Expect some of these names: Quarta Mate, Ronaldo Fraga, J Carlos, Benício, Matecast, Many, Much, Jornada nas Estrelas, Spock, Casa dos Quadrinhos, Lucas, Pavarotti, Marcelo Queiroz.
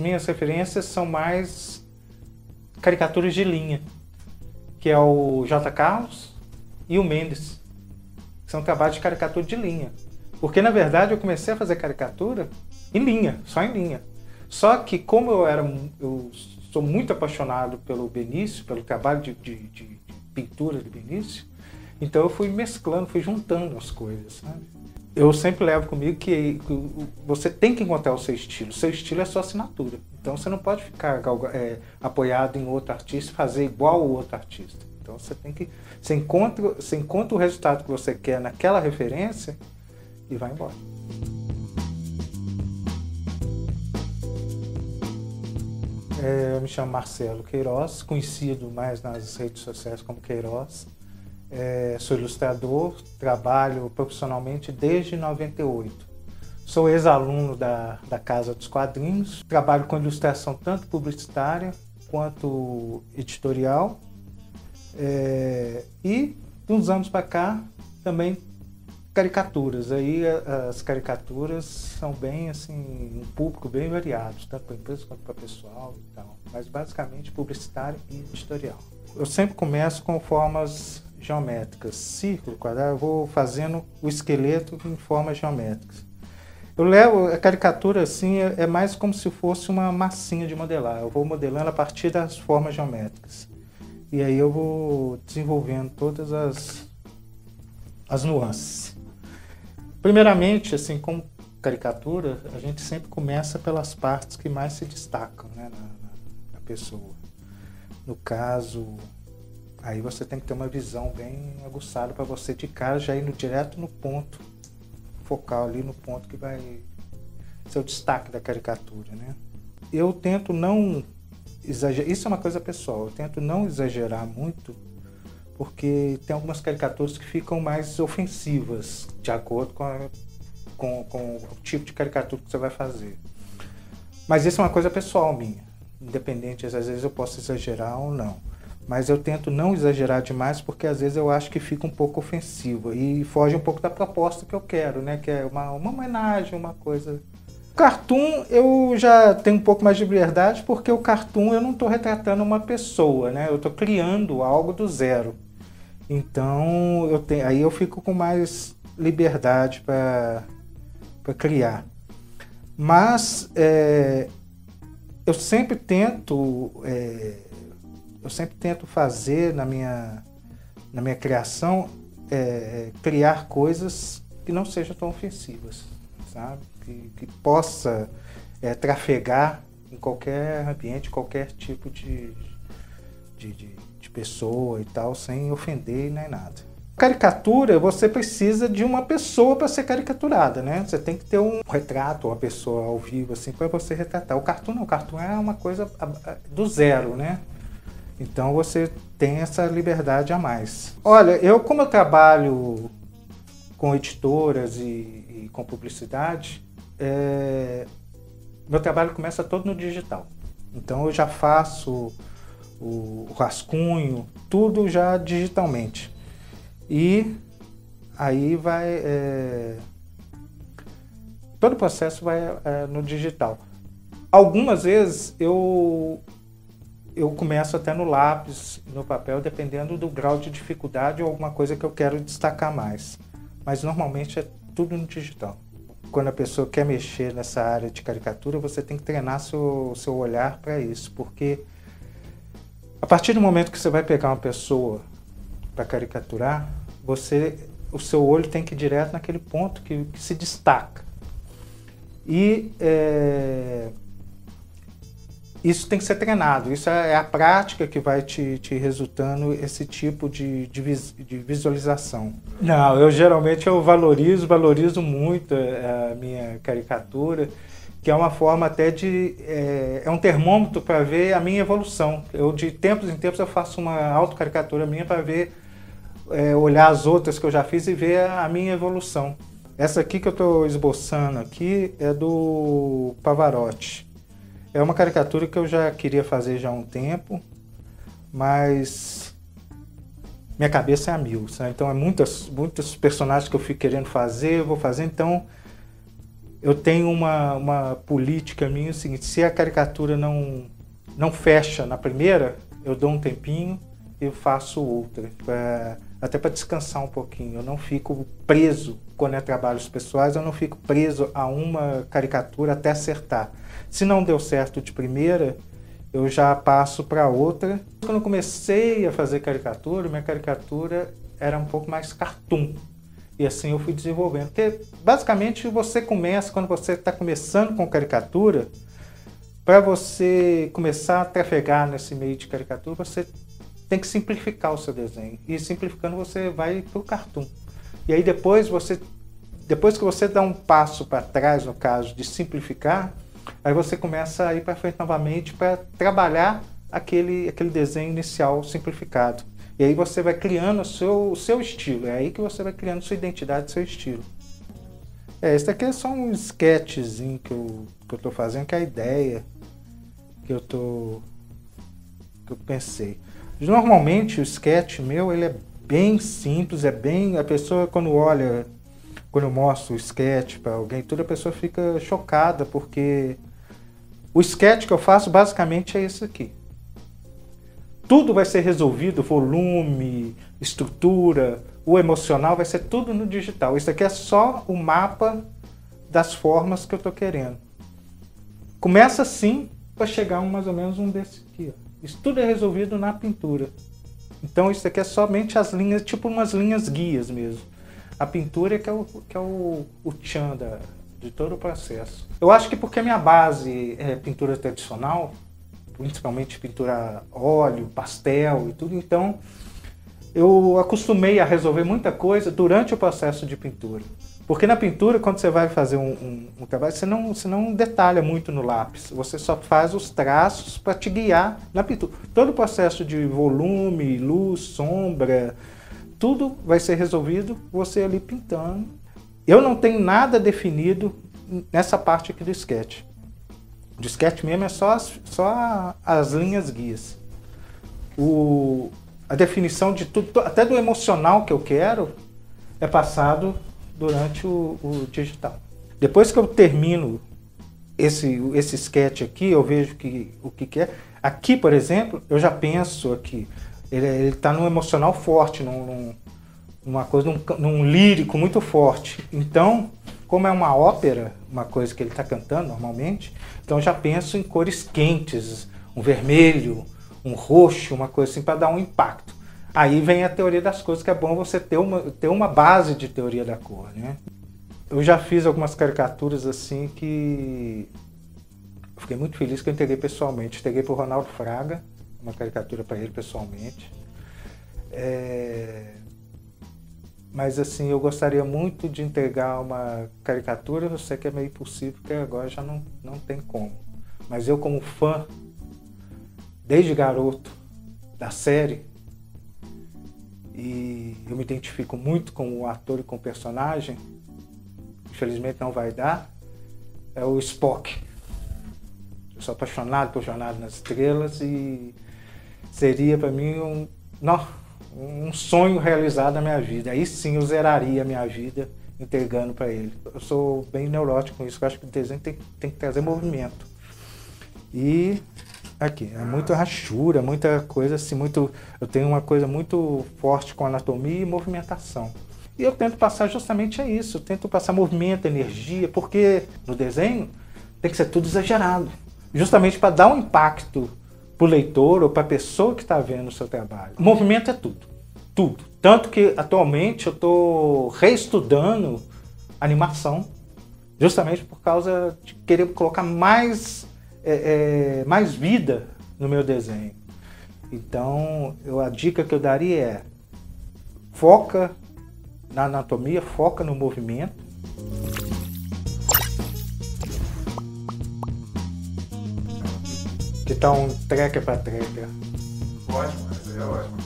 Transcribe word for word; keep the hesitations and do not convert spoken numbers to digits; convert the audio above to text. minhas referências são mais caricaturas de linha, que é o J Carlos e o Mendes, que são trabalhos de caricatura de linha. Porque, na verdade, eu comecei a fazer caricatura em linha, só em linha. Só que, como eu era, eu sou muito apaixonado pelo Benício, pelo trabalho de, de, de, de pintura do Benício, então eu fui mesclando, fui juntando as coisas, sabe? Eu sempre levo comigo que você tem que encontrar o seu estilo. O seu estilo é sua assinatura. Então você não pode ficar é, apoiado em outro artista e fazer igual o outro artista. Então você tem que... Você encontra, você encontra o resultado que você quer naquela referência e vai embora. É, eu me chamo Marcelo Queiroz, conhecido mais nas redes sociais como Queiroz. É, sou ilustrador, trabalho profissionalmente desde noventa e oito. Sou ex-aluno da, da Casa dos Quadrinhos. Trabalho com ilustração tanto publicitária quanto editorial. É, e, de uns anos para cá, também caricaturas. Aí as caricaturas são bem, assim, um público bem variado, tanto para empresas quanto para pessoal e tal. Mas, basicamente, publicitário e editorial. Eu sempre começo com formas geométricas, círculo, quadrado, eu vou fazendo o esqueleto em formas geométricas. Eu levo a caricatura assim, é mais como se fosse uma massinha de modelar, eu vou modelando a partir das formas geométricas. E aí eu vou desenvolvendo todas as, as nuances. Primeiramente, assim, como caricatura, a gente sempre começa pelas partes que mais se destacam, né, na, na, na pessoa. No caso... Aí você tem que ter uma visão bem aguçada para você de cara já ir no, direto no ponto focal ali, no ponto que vai ser o destaque da caricatura, né? Eu tento não exagerar, isso é uma coisa pessoal, eu tento não exagerar muito, porque tem algumas caricaturas que ficam mais ofensivas, de acordo com, a, com, com o tipo de caricatura que você vai fazer. Mas isso é uma coisa pessoal minha, independente, às vezes eu posso exagerar ou não. Mas eu tento não exagerar demais, porque às vezes eu acho que fica um pouco ofensivo e foge um pouco da proposta que eu quero, né? Que é uma, uma homenagem, uma coisa... Cartoon eu já tenho um pouco mais de liberdade, porque o cartoon eu não estou retratando uma pessoa, né? Eu estou criando algo do zero. Então, eu tenho, aí eu fico com mais liberdade para para criar. Mas é, eu sempre tento... É, Eu sempre tento fazer na minha, na minha criação, é, criar coisas que não sejam tão ofensivas, sabe? Que, que possa é, trafegar em qualquer ambiente, qualquer tipo de, de, de, de pessoa e tal, sem ofender nem nada. Caricatura, você precisa de uma pessoa para ser caricaturada, né? Você tem que ter um retrato, uma pessoa ao vivo, assim, para você retratar. O cartoon não, o cartoon é uma coisa do zero, né? Então você tem essa liberdade a mais. Olha, eu como eu trabalho com editoras e, e com publicidade, é, meu trabalho começa todo no digital. Então eu já faço o, o rascunho, tudo já digitalmente. E aí vai... É, todo o processo vai é, no digital. Algumas vezes eu... Eu começo até no lápis, no papel, dependendo do grau de dificuldade ou alguma coisa que eu quero destacar mais. Mas normalmente é tudo no digital. Quando a pessoa quer mexer nessa área de caricatura, você tem que treinar seu, seu olhar para isso, porque a partir do momento que você vai pegar uma pessoa para caricaturar, você, o seu olho tem que ir direto naquele ponto que, que se destaca. E... É... Isso tem que ser treinado, isso é a prática que vai te, te resultando esse tipo de, de, de visualização. Não, eu geralmente eu valorizo, valorizo muito a minha caricatura, que é uma forma até de... É, é um termômetro para ver a minha evolução. Eu, de tempos em tempos, eu faço uma autocaricatura minha para ver, é, olhar as outras que eu já fiz e ver a minha evolução. Essa aqui que eu estou esboçando aqui é do Pavarotti. É uma caricatura que eu já queria fazer já há um tempo, mas minha cabeça é a mil, sabe? Então é muitas, muitos personagens que eu fico querendo fazer, eu vou fazer, então eu tenho uma, uma política minha, o seguinte, se a caricatura não, não fecha na primeira, eu dou um tempinho e faço outra, pra, até para descansar um pouquinho. Eu não fico preso, quando é trabalhos pessoais, eu não fico preso a uma caricatura até acertar. Se não deu certo de primeira, eu já passo para outra. Quando eu comecei a fazer caricatura, minha caricatura era um pouco mais cartoon. E assim eu fui desenvolvendo. Porque basicamente você começa, quando você está começando com caricatura, para você começar a trafegar nesse meio de caricatura, você tem que simplificar o seu desenho. E simplificando você vai para o cartoon. E aí depois, você, depois que você dá um passo para trás, no caso de simplificar, aí você começa a ir para frente novamente para trabalhar aquele, aquele desenho inicial simplificado. E aí você vai criando o seu, o seu estilo, é aí que você vai criando sua identidade, seu estilo. É, esse daqui é só um sketchzinho que eu, que eu tô fazendo, que é a ideia que eu tô, que eu pensei. Normalmente o sketch meu, ele é bem simples, é bem, a pessoa quando olha... Quando eu mostro o sketch para alguém, toda a pessoa fica chocada, porque o sketch que eu faço basicamente é esse aqui. Tudo vai ser resolvido, volume, estrutura, o emocional, vai ser tudo no digital. Isso aqui é só o mapa das formas que eu estou querendo. Começa assim para chegar um, mais ou menos um desse aqui. Ó. Isso tudo é resolvido na pintura. Então isso aqui é somente as linhas, tipo umas linhas guias mesmo. A pintura que é o, que é o, o tchan da, de todo o processo. Eu acho que porque a minha base é pintura tradicional, principalmente pintura óleo, pastel e tudo, então eu acostumei a resolver muita coisa durante o processo de pintura. Porque na pintura, quando você vai fazer um, um, um trabalho, você não, você não detalha muito no lápis, você só faz os traços para te guiar na pintura. Todo o processo de volume, luz, sombra, tudo vai ser resolvido, você ali pintando. Eu não tenho nada definido nessa parte aqui do sketch. Do sketch mesmo é só as, só as linhas guias. O, a definição de tudo, até do emocional que eu quero, é passado durante o, o digital. Depois que eu termino esse, esse sketch aqui, eu vejo que, o que, que é. Aqui, por exemplo, eu já penso aqui. Ele está num emocional forte, num, num, numa coisa, num, num lírico muito forte. Então, como é uma ópera, uma coisa que ele está cantando normalmente, então eu já penso em cores quentes, um vermelho, um roxo, uma coisa assim, para dar um impacto. Aí vem a teoria das cores, que é bom você ter uma, ter uma base de teoria da cor, né? Eu já fiz algumas caricaturas assim que... Eu fiquei muito feliz que eu entreguei pessoalmente. Entreguei para o Ronaldo Fraga, uma caricatura para ele pessoalmente, é... mas assim, eu gostaria muito de entregar uma caricatura, eu sei que é meio impossível, porque agora já não, não tem como, mas eu como fã, desde garoto, da série, e eu me identifico muito com o ator e com o personagem, infelizmente não vai dar, é o Spock. Eu sou apaixonado por Jornada nas Estrelas e... seria para mim um, não, um sonho realizado na minha vida. Aí sim eu zeraria a minha vida entregando para ele. Eu sou bem neurótico com isso, eu acho que o desenho tem, tem que trazer movimento. E aqui, é muita rachura, muita coisa assim, muito, eu tenho uma coisa muito forte com anatomia e movimentação. E eu tento passar justamente é isso, eu tento passar movimento, energia, porque no desenho tem que ser tudo exagerado, justamente para dar um impacto para o leitor ou para a pessoa que está vendo o seu trabalho. O movimento é tudo, tudo. Tanto que atualmente eu estou reestudando animação, justamente por causa de querer colocar mais, é, é, mais vida no meu desenho. Então eu, a dica que eu daria é foca na anatomia, foca no movimento. Que tá um treca pra treca. Ótimo, é ótimo.